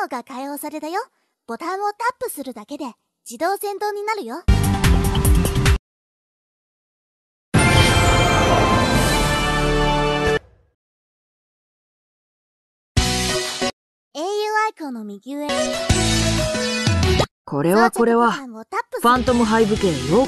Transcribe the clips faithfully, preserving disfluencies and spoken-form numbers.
能が解放されたよ。ボタンをタップするだけで自動戦闘になるよ。英雄アイコンの右上。これはこれはファントムハイブ系よ。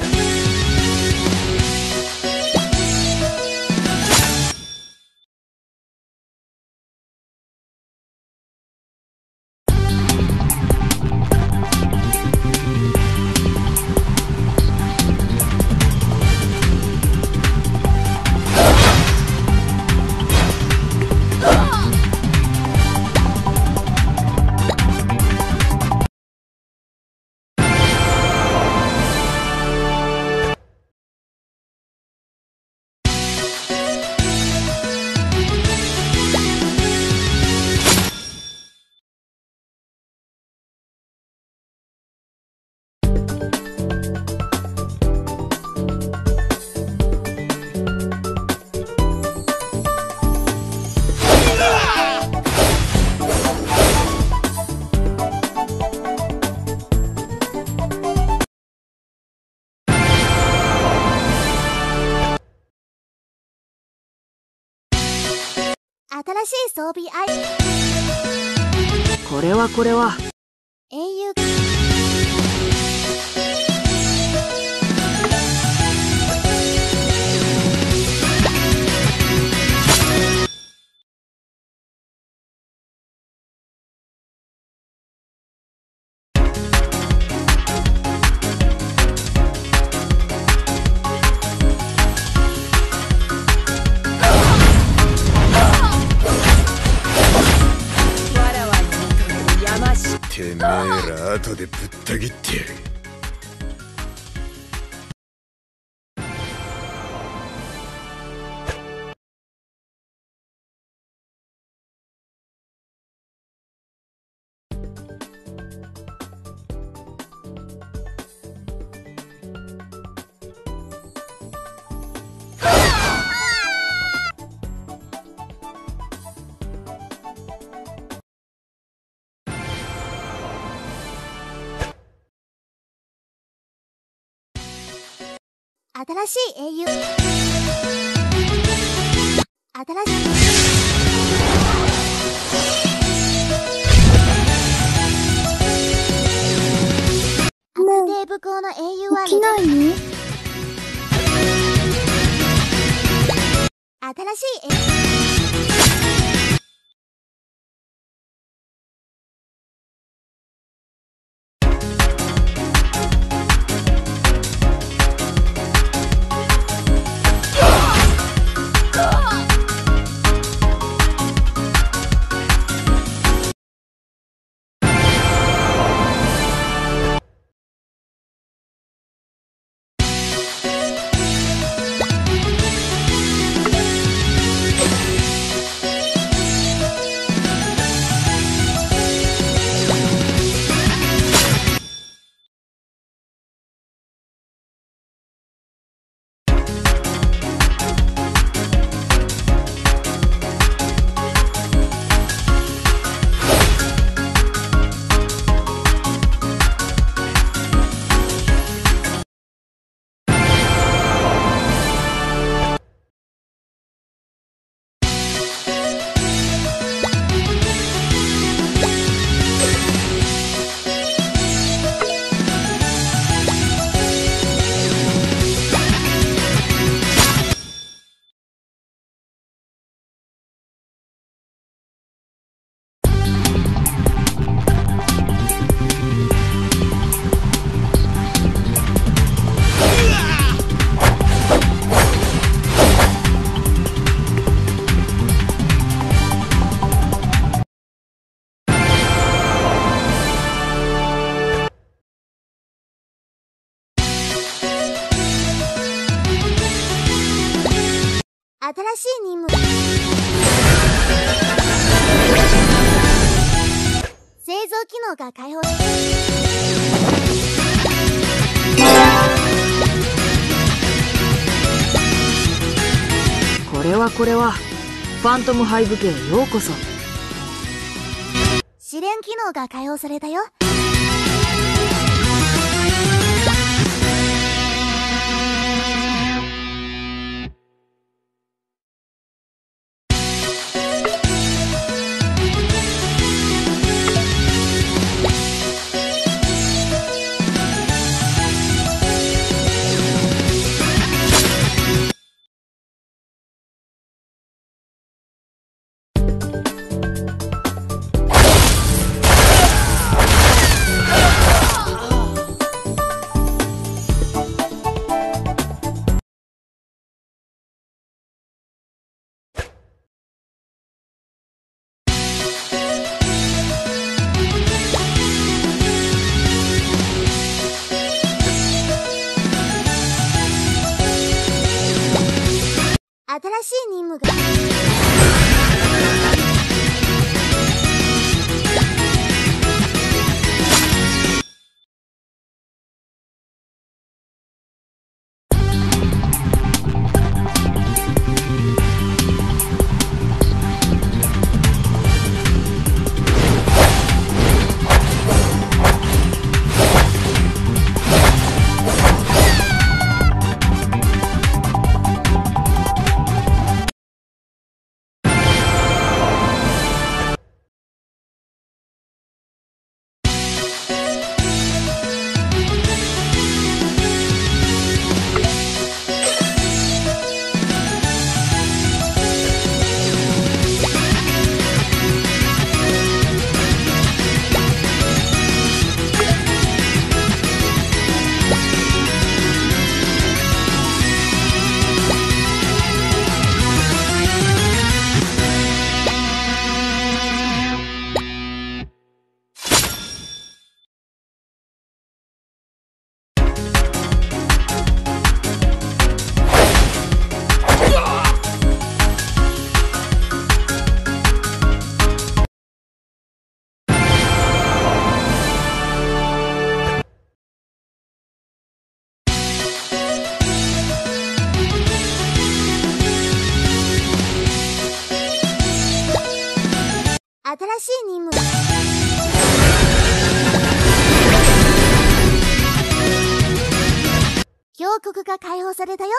新しい装備アイこれはこれは英雄てめえら後でぶった切ってやる。新しい英雄新しいもう起きないね。新しい英雄新しい任務製造機能が解放。これはこれはファントムハイブ家へようこそ。試練機能が解放されたよ。新しい任務が新しい任務だ。峡谷が解放されたよ。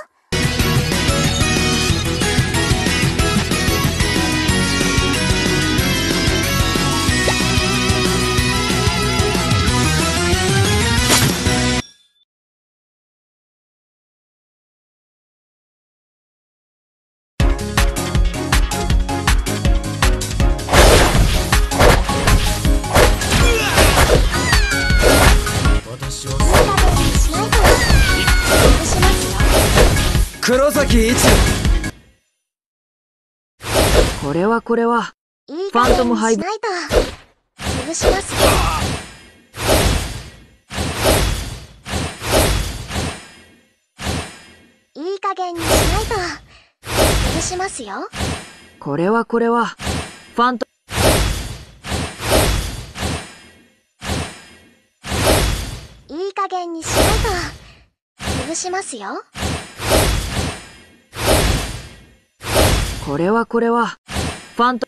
黒崎一。これはこれは。ファントムハイブ。潰します。いい加減にしないと。潰しますよ。これはこれは。ファント。いい加減にしないと。潰しますよ。これはこれはファント